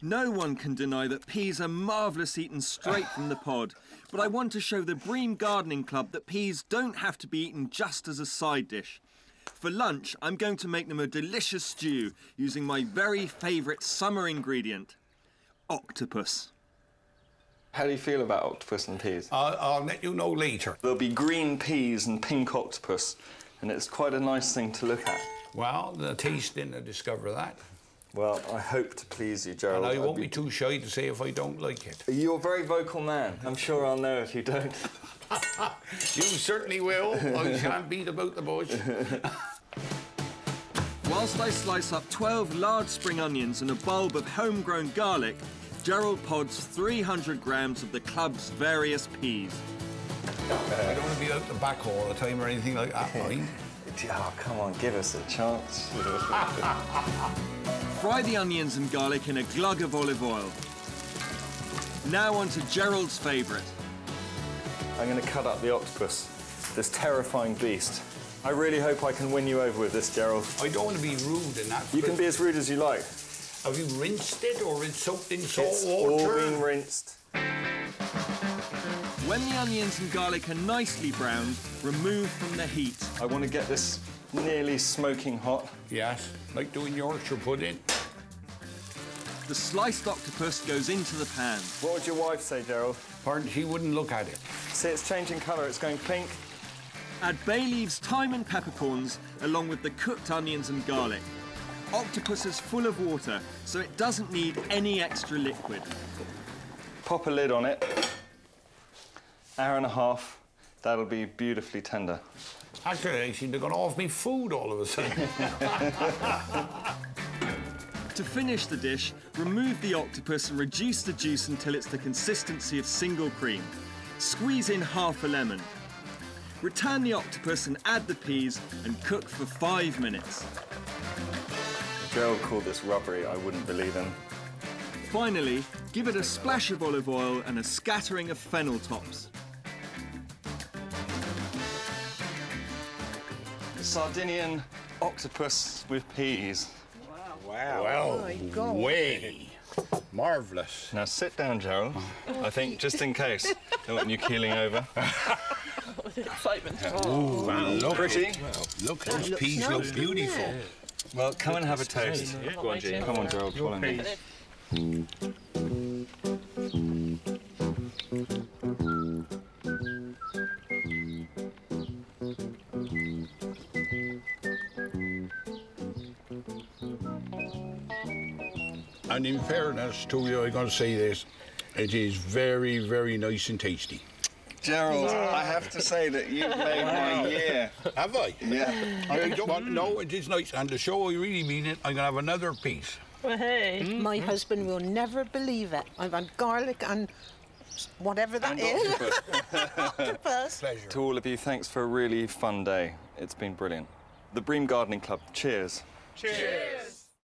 No one can deny that peas are marvellous eaten straight from the pod, but I want to show the Bream Gardening Club that peas don't have to be eaten just as a side dish. For lunch, I'm going to make them a delicious stew using my very favourite summer ingredient, octopus. How do you feel about octopus and peas? I'll let you know later. There'll be green peas and pink octopus, and it's quite a nice thing to look at. Well, the tasting will discover that. Well, I hope to please you, Gerald. And I won't be too shy to say if I don't like it. You're a very vocal man. I'm sure I'll know if you don't. You certainly will. I shan't beat about the bush. Whilst I slice up 12 large spring onions and a bulb of homegrown garlic, Gerald pods 300 grams of the club's various peas. I don't want to be out the back all the time or anything like that, right? Oh, come on, give us a chance. Fry the onions and garlic in a glug of olive oil. Now on to Gerald's favourite. I'm going to cut up the octopus, this terrifying beast. I really hope I can win you over with this, Gerald. I don't want to be rude in that. You can be as rude as you like. Have you rinsed it or it's soaked in salt water? It's all been rinsed. When the onions and garlic are nicely browned, remove from the heat. I want to get this nearly smoking hot. Yes, like doing Yorkshire pudding. The sliced octopus goes into the pan. What would your wife say, Gerald? Pardon, she wouldn't look at it. See, it's changing colour, it's going pink. Add bay leaves, thyme and peppercorns, along with the cooked onions and garlic. Octopus is full of water, so it doesn't need any extra liquid. Pop a lid on it. Hour and a half, that'll be beautifully tender. Actually, I seem to have gone off me food all of a sudden. To finish the dish, remove the octopus and reduce the juice until it's the consistency of single cream. Squeeze in half a lemon. Return the octopus and add the peas and cook for 5 minutes. Gerald called this rubbery, I wouldn't believe him. Finally, give it a splash of olive oil and a scattering of fennel tops. Sardinian octopus with peas. Wow. Well, oh way. Marvellous. Now sit down, Gerald. I think just in case. Don't want you keeling over. Oh, the excitement. Oh, wow. Look pretty. Wow. Look, those peas nice, look beautiful. Yeah. Well, come and have a taste. Yeah. Go on, Gene. Come on, Gerald. Follow me. And in fairness to you, I'm going to say this, it is very, very nice and tasty. Gerald, I have to say that you've made my year. Have I? Yeah. I don't want, no, it is nice. And to show I really mean it, I'm going to have another piece. Well, hey. My husband will never believe it. I've had garlic and whatever that is. Octopus. Pleasure. To all of you, thanks for a really fun day. It's been brilliant. The Bream Gardening Club, cheers. Cheers. Cheers.